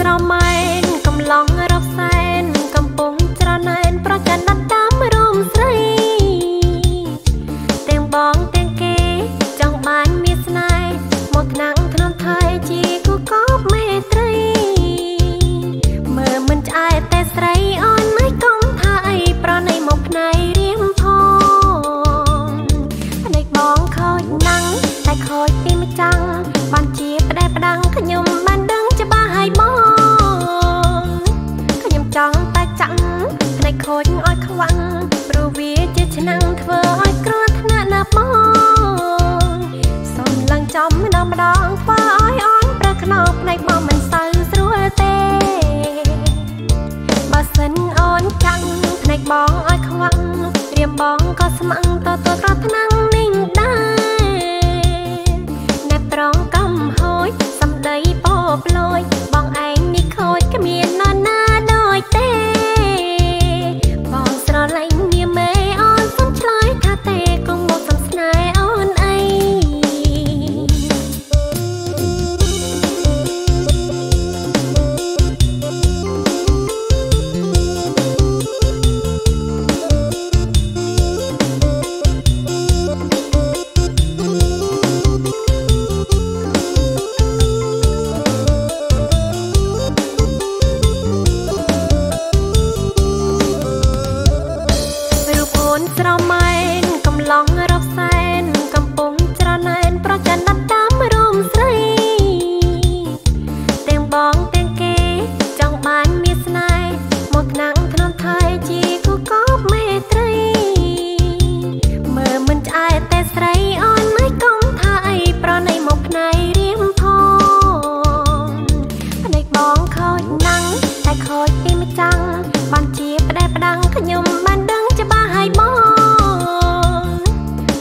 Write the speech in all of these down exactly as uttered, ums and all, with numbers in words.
ស្រមៃកំឡងរកសែនកំពុងច្រណែនប្រកាសដល់តាមរំស្រីទាំងបងទាំងគេចង់បានមានស្នេហ៍មកណាំងក្នុងថៃជាគូកបមេត្រីមើលមិនឆ្អែតតែស្រីអូនមិនគំថាអីប្រណីមកផ្នែករៀមផងផ្នែកបងខូចណាំងតែខូចពីម្ចាំងបានជាផ្ដែផ្ដាំងខ្ញុំបានដឹងច្បាស់ហើយបងខ្ញុំចង់តែចាំងផ្នែកខូចអត់ខ្វាំងព្រោះវាជាឆ្នាំងធ្វើឲ្យគ្រោះថ្នាក់ណាបងសូមឡើងចំម្ដងម្ដងធ្វើឲ្យអូនប្រខ្នងផ្នែកបងមិនសូវស្រួលទេបើសិនអូនចាំងផ្នែកបងឲ្យខ្វាំងរៀមបងក៏ស្ម័គ្រទៅទទួលគ្រោះថ្នាក់នេះដែរร้องกำหอยสำได้ปอบลอยบองไอ้นี่คอยก็มีนอนหน้าดอยเต้บองสระไหลเมียเมยอ่อนสมชลอยท่าเตะกงบอกสำสนายอ่อนไอស្រមៃកំឡងរកសែនកំពុងច្រណែនប្រកាសដល់តាមរំស្រីទាំងបងទាំងគេចង់បានមានស្នេហ៍មកណាំងក្នុងថៃជាគូកបមេត្រីមើលមិនឆ្អែតតែស្រីអូនមិនគំថាអីប្រណីមកផ្នែករៀមផងផ្នែកបងខូចណាំងតែខូចពីម្ចាំងបានជាផ្ដែផ្ដាំងខ្ញុំបានដឹងច្បាស់ហើយបង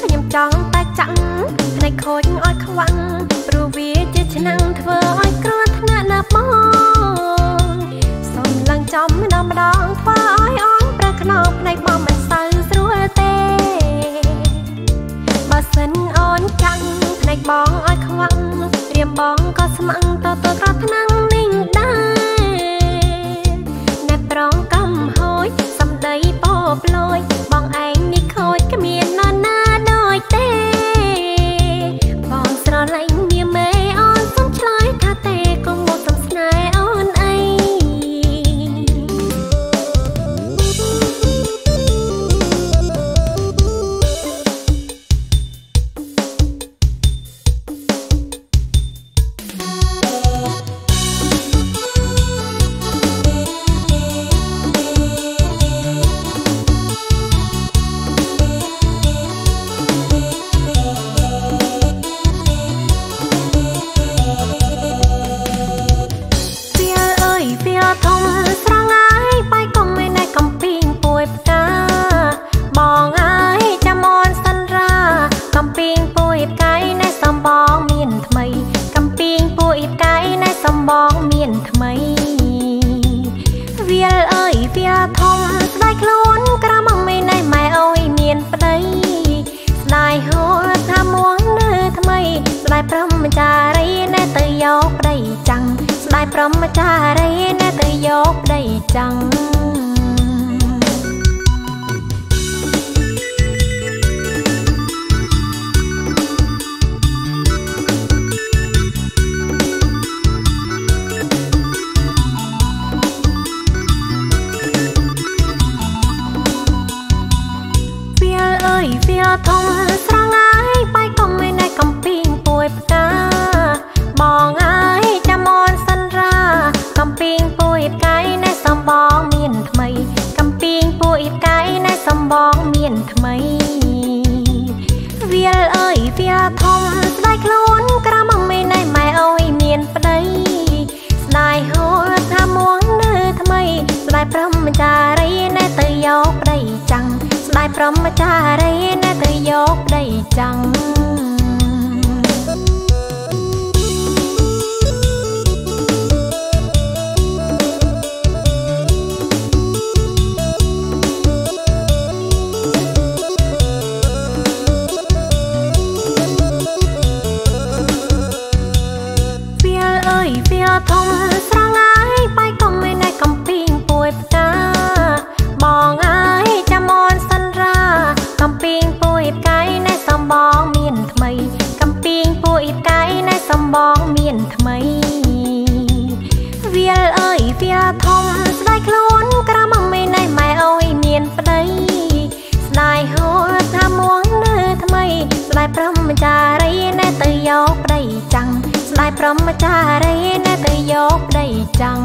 ខ្ញុំចង់តែចាំងផ្នែកខូចអត់ខ្វាំងព្រោះវាជាឆ្នាំងធ្វើឲ្យគ្រោះថ្នាក់ណាបងសូមឡើងចំម្ដងម្ដងធ្វើឲ្យអូនប្រខ្នងផ្នែកបងមិនសូវស្រួលទេបើសិនអូនចាំងផ្នែកបងអត់ខ្វាំងរៀមបងក៏ស្ម័គ្រទៅទទួលគ្រោះថ្នាក់នេះដែរអ្នកប្រងកំហយសម្ដីបបលយបងឯងនេះខូចគ្មាននរណាដូចទេបងស្រឡាញ់នាមឯអូនសុំឆ្លើយថាទេកុំមកសំស្នេហ៍អូនឯងព្រមចារីណាទៅយកប្តីចាំងវាអើយវាធំស្រងាយបាយកំមិនឯកំពីងពួយផ្កាបងអើយចាំមនសិនរាកំពីងពួយផ្កាយណែសំបងមានថ្មីកំពីងពួយផ្កាយណែសំបងមានថ្មីវាលអើយវាធំស្ដាយខ្លួនក្រមមីណែម៉ែអើយមានប្តីស្ដាយហូរថាមួងនៅថ្មីស្ដាយព្រមចារីណែទៅយកប្តីចាំងស្ដាយព្រមចារីណែទៅយកប្តីចាំងវាលអើយវាធំស្រងាយ มองเมียนทำไมเวียเอ้ยเวียทอมสไลคล้นกระมังไม่ในหมายเอาเมียนปนัยสไลหัวทำมวงเนื้อทำไมสไลพร้อมจารีในเตยยกได้จังสไลพร้อมจารีในเตยยกได้จัง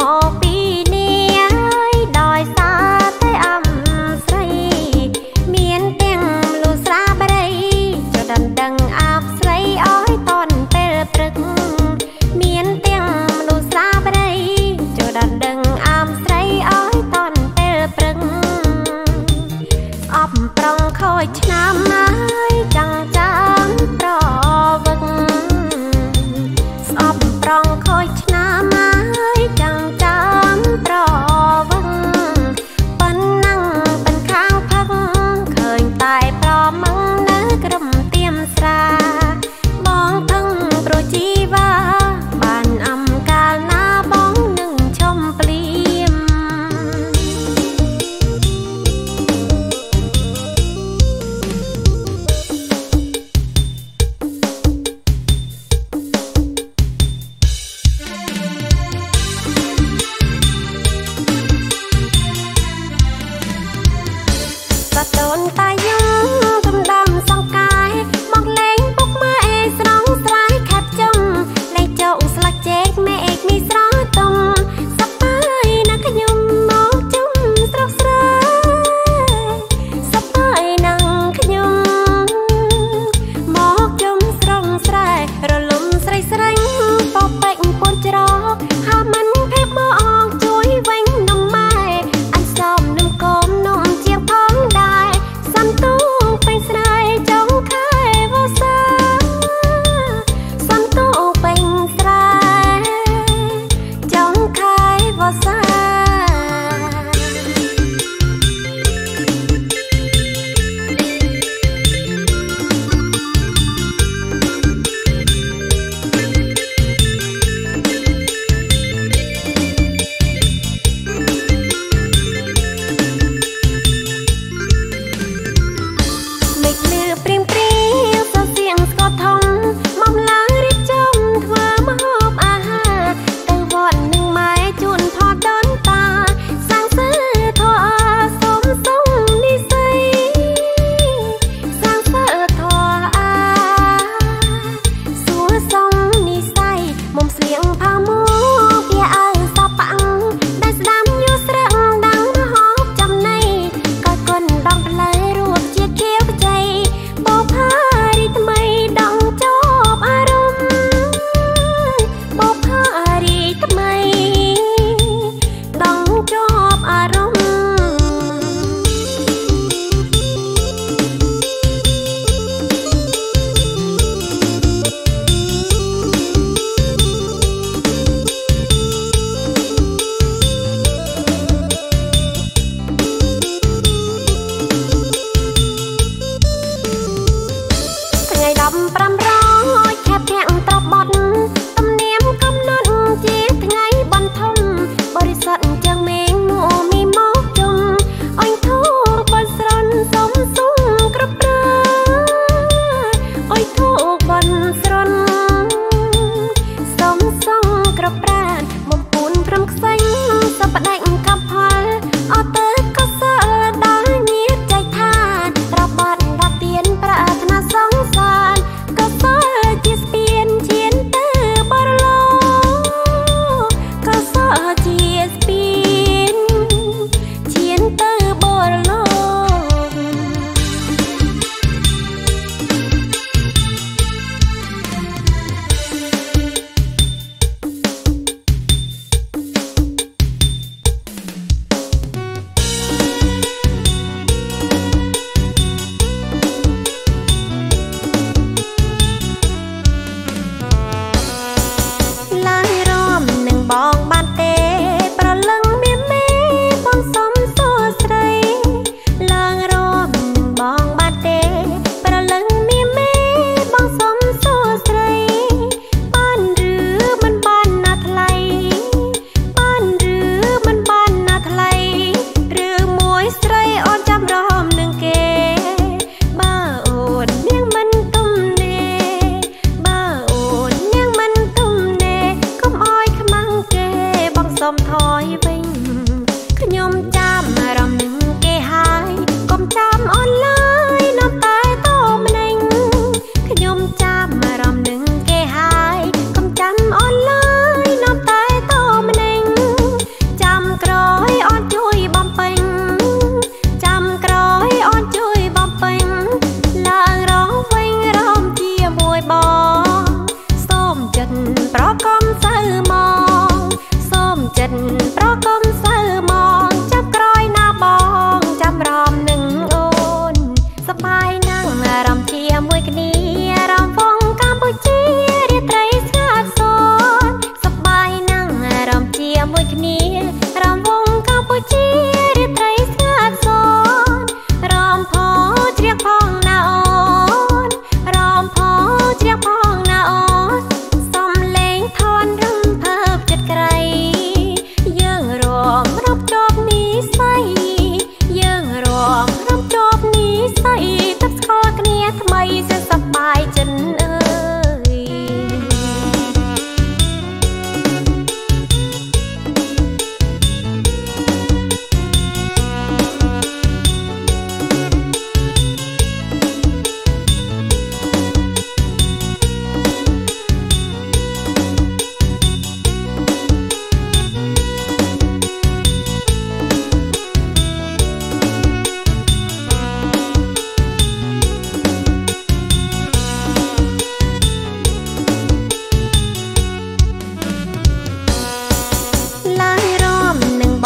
หมอกปีเนียดอยซาเตอำไซเมียนเตียงลูซาบะไรจดดันดังอาบไซอ้อยตอนเปรปรึกเมียนเตียงลูซาบะไรจดดันดังอาบไซอ้อยตอนเปรปรึกอบปรองคอยชนะไม้จังจังปรอบึกอบปรองคอยชนะไม้จังจังปรอบึกปันนั่งปันข้างพักเคยตายปลอมมังเนื้อกระมเตียมสามองทั้งโปรจีวาบานอำกาหน้าบ้องหนึ่งชมเปลี่ยมโดนตายุ่งดำดำสองกายมองเล้งปุกมาเอกสร้องสลายขับจมในเจ้าสลักเจ๊กแม่เอกมีสร้อยตรงสบายนักขยมมองจุ่มสร้อยสร้อยสบายนังขยมมองจุ่มสร้อยสร้อยระลมสร้อยสร้อยปอบเป็งปนจรอกหามันเพกมอออกจุ้ยแหวงน้องไม้อันซ้อมน้ำกลมนมเจี๊ยบพ้องได้ซ้ำตู้เป็งสลายจงคายว่าซาซ้ำตู้เป็งสลายจงคายว่าซา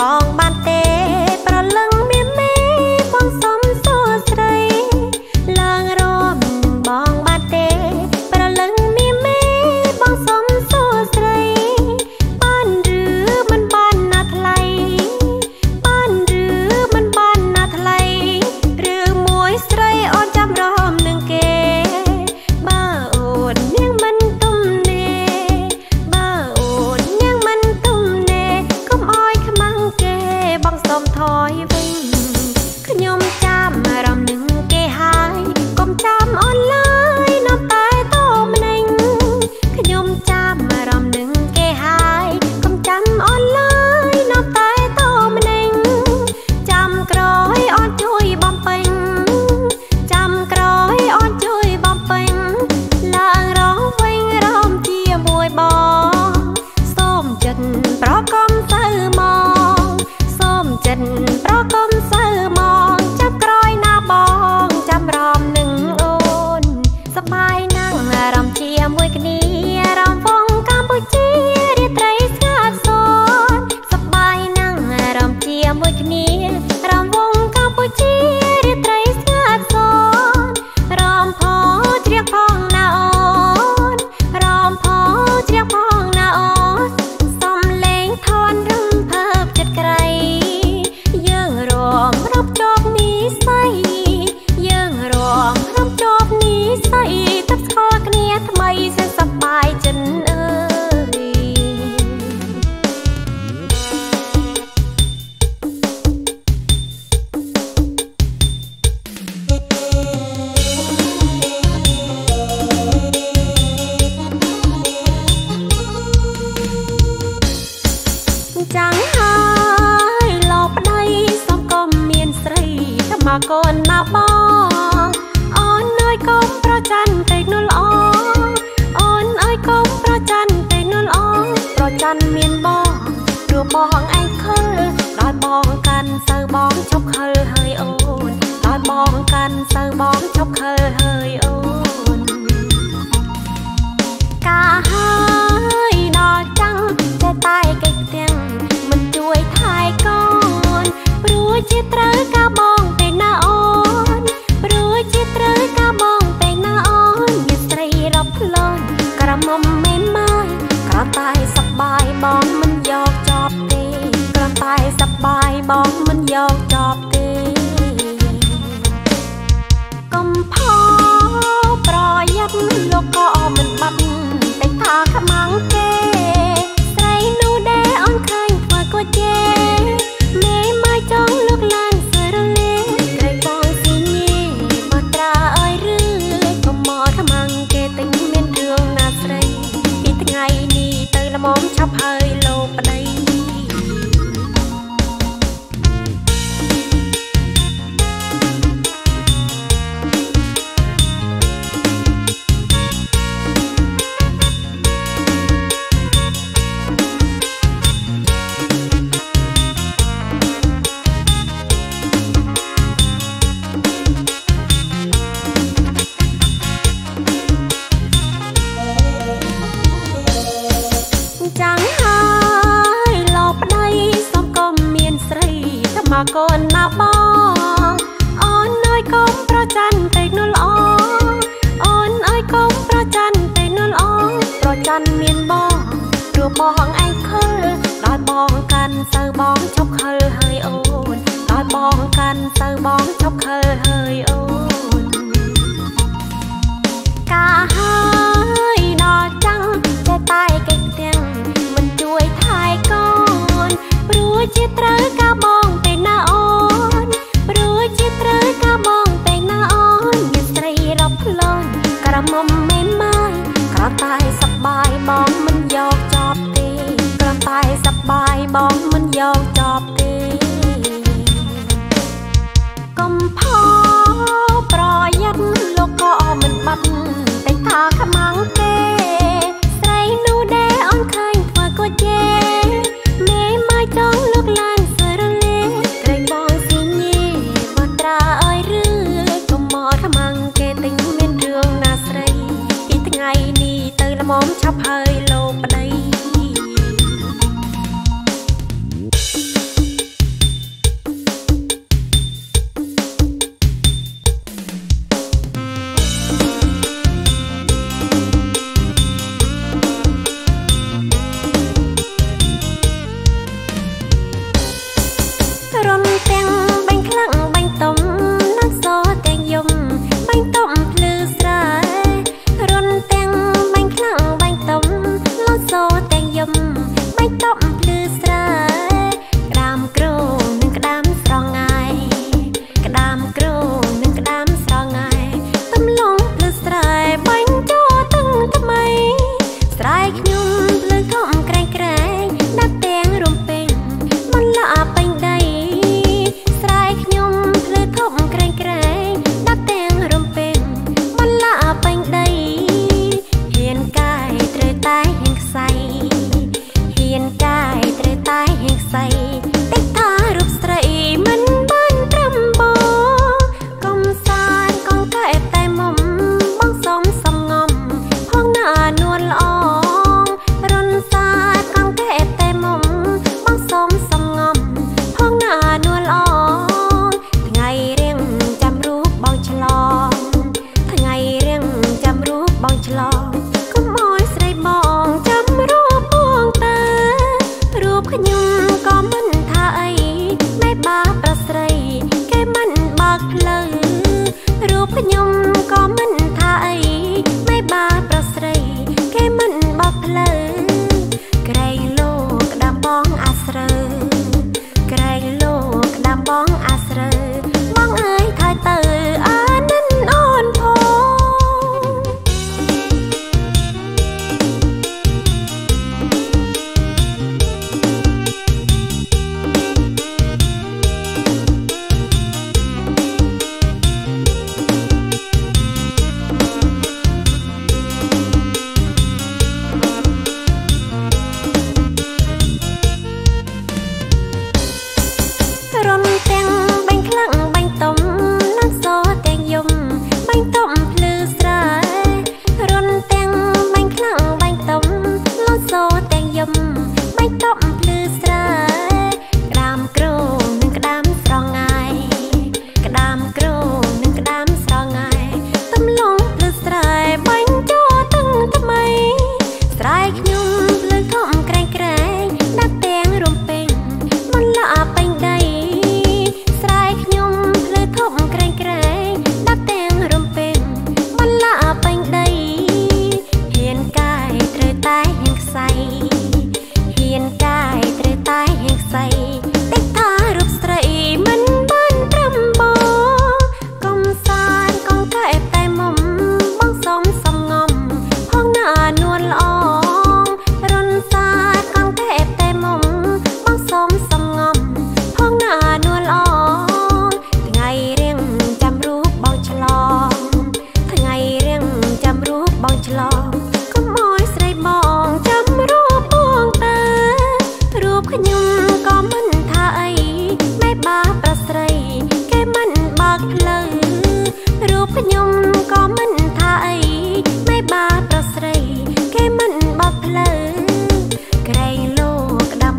Bye.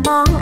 Thank you.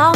โ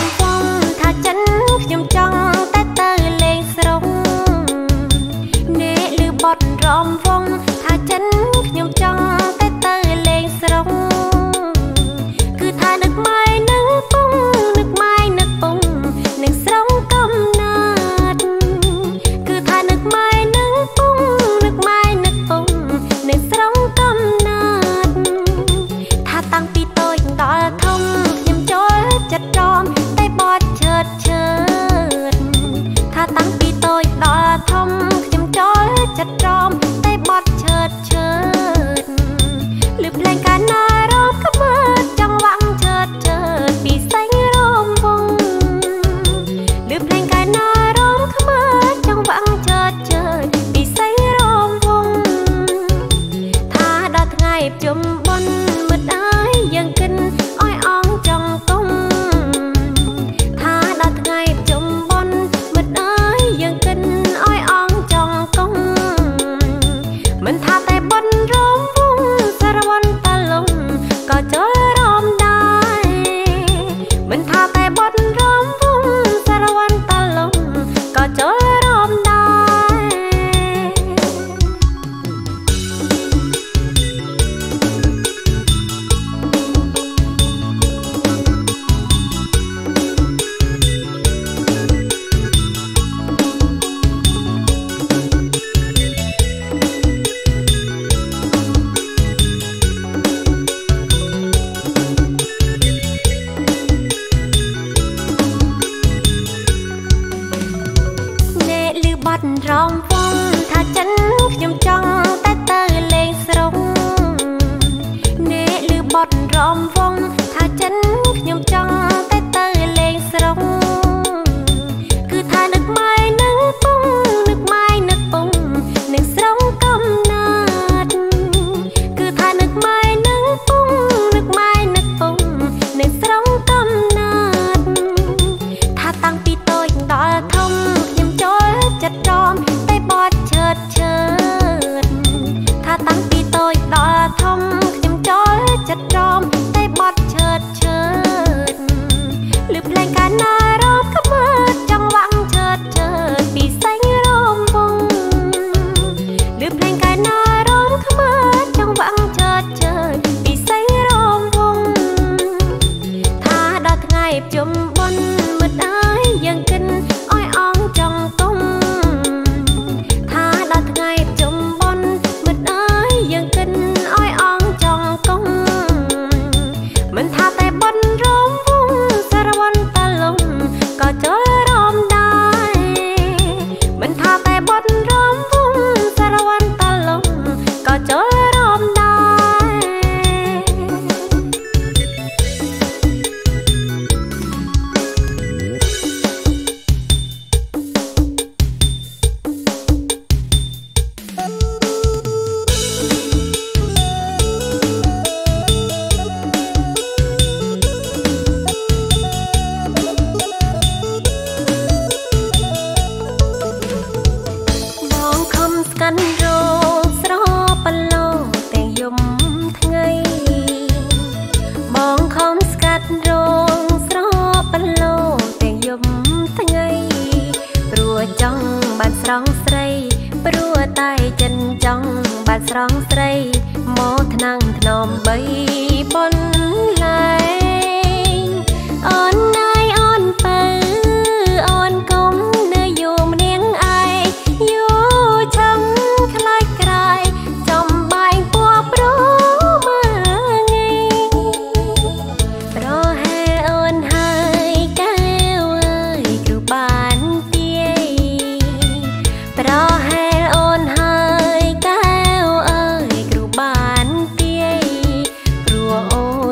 อ้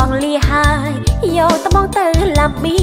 បងលីហើយយកត្បងទៅលាបៀ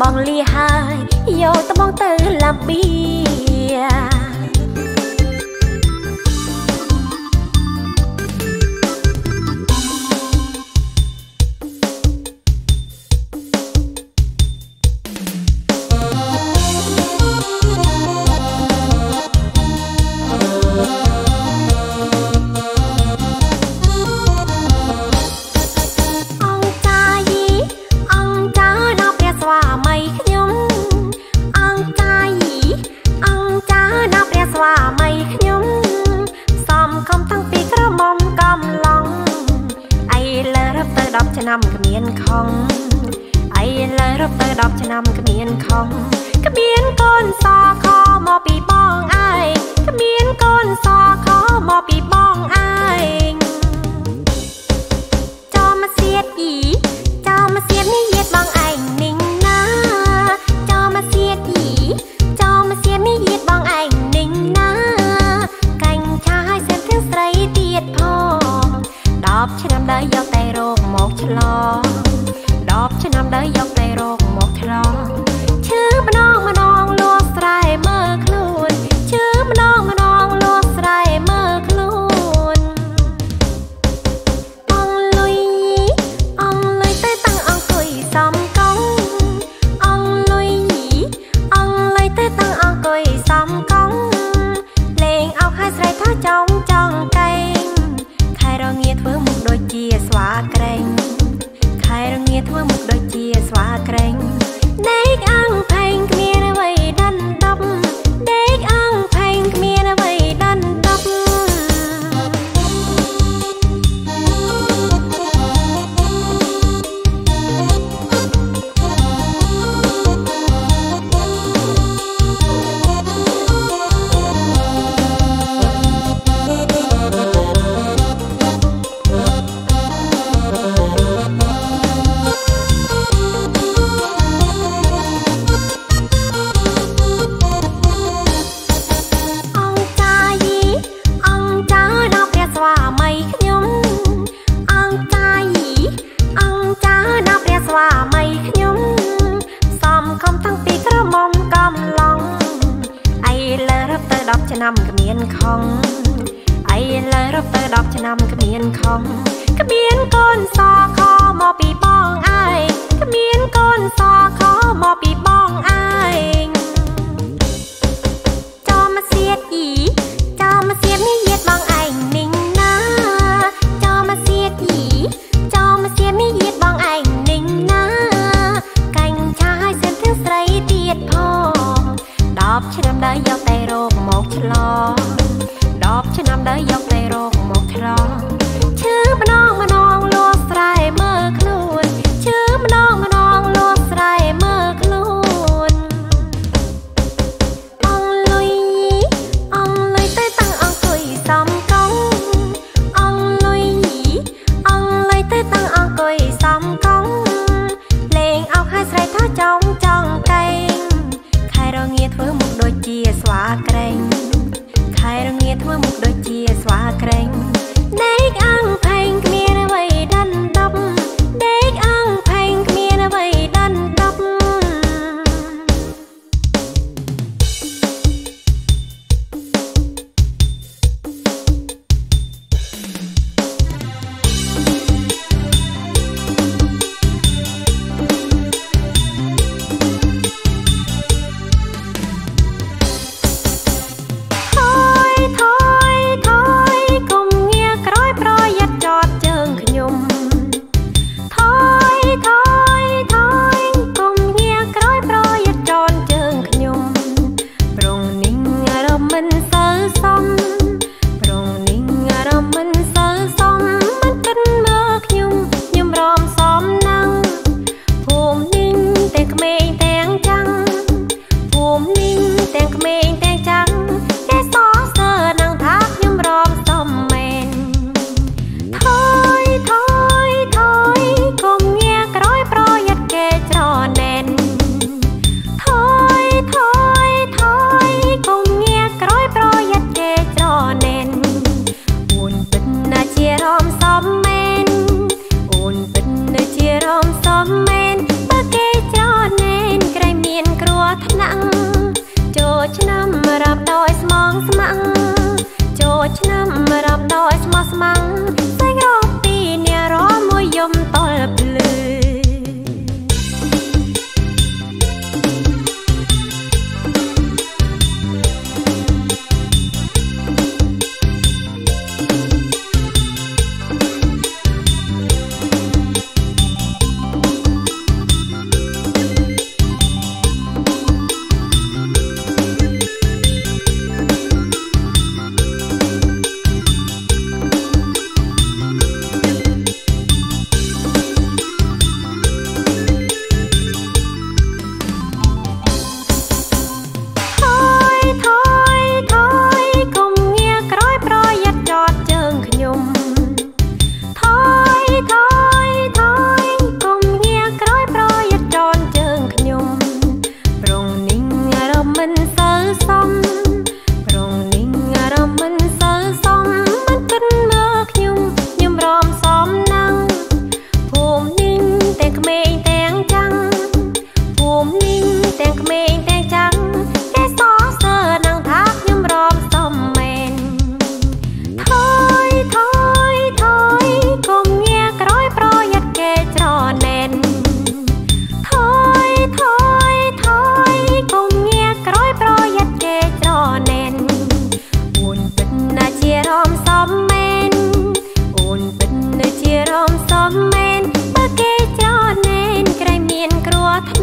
บองลีหายโยตะบองเตอลำเบีย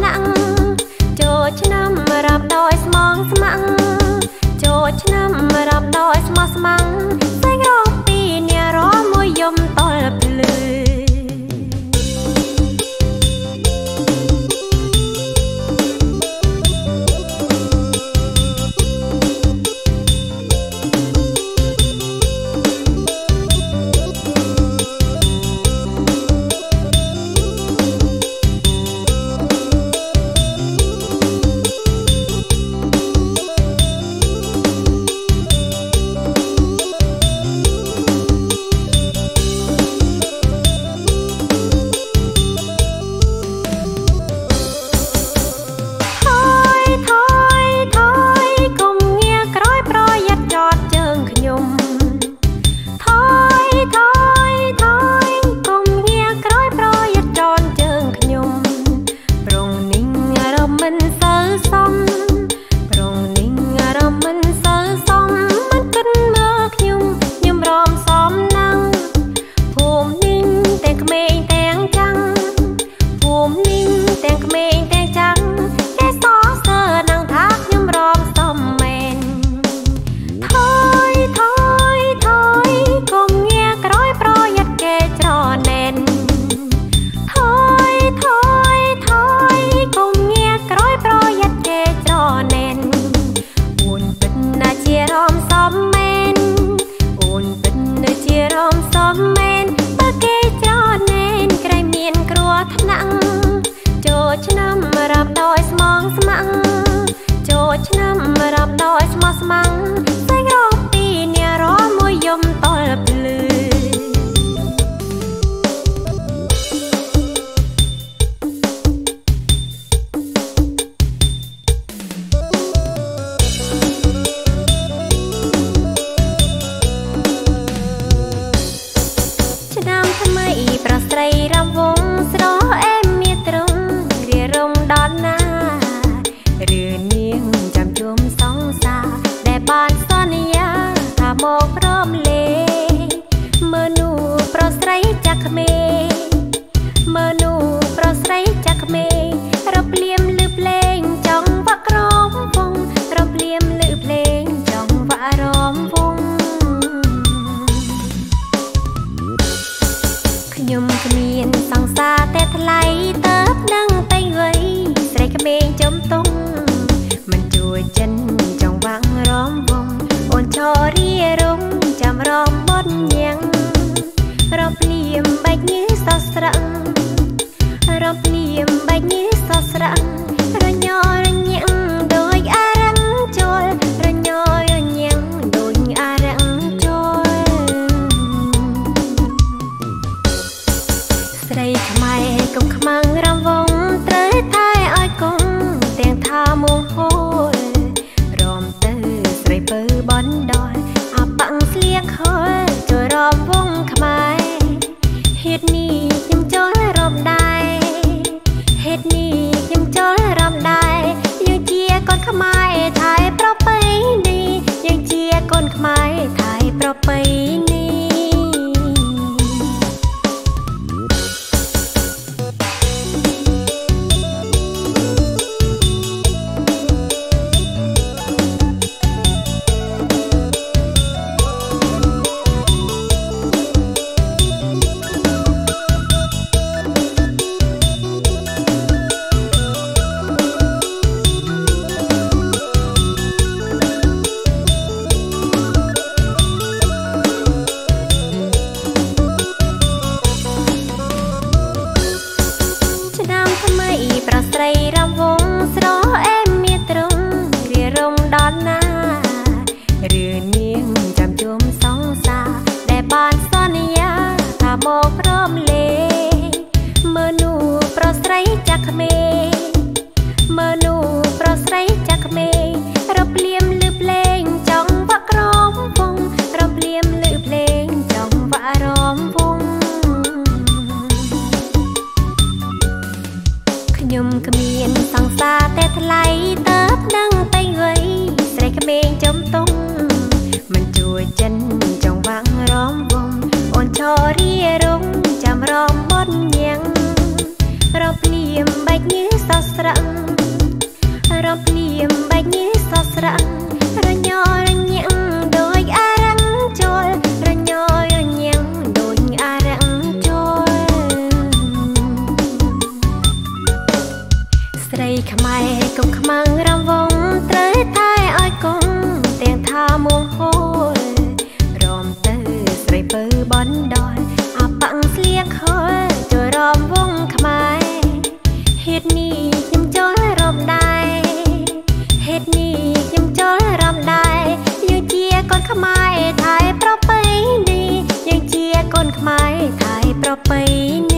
นั่งโจดชนะมารับดอยสมองสมังโจดชนะมารับดอยสมองสมังใส่รอบตีเนี่ยร้อมวยยมตอลเลือ ไม่ไทยประเพณี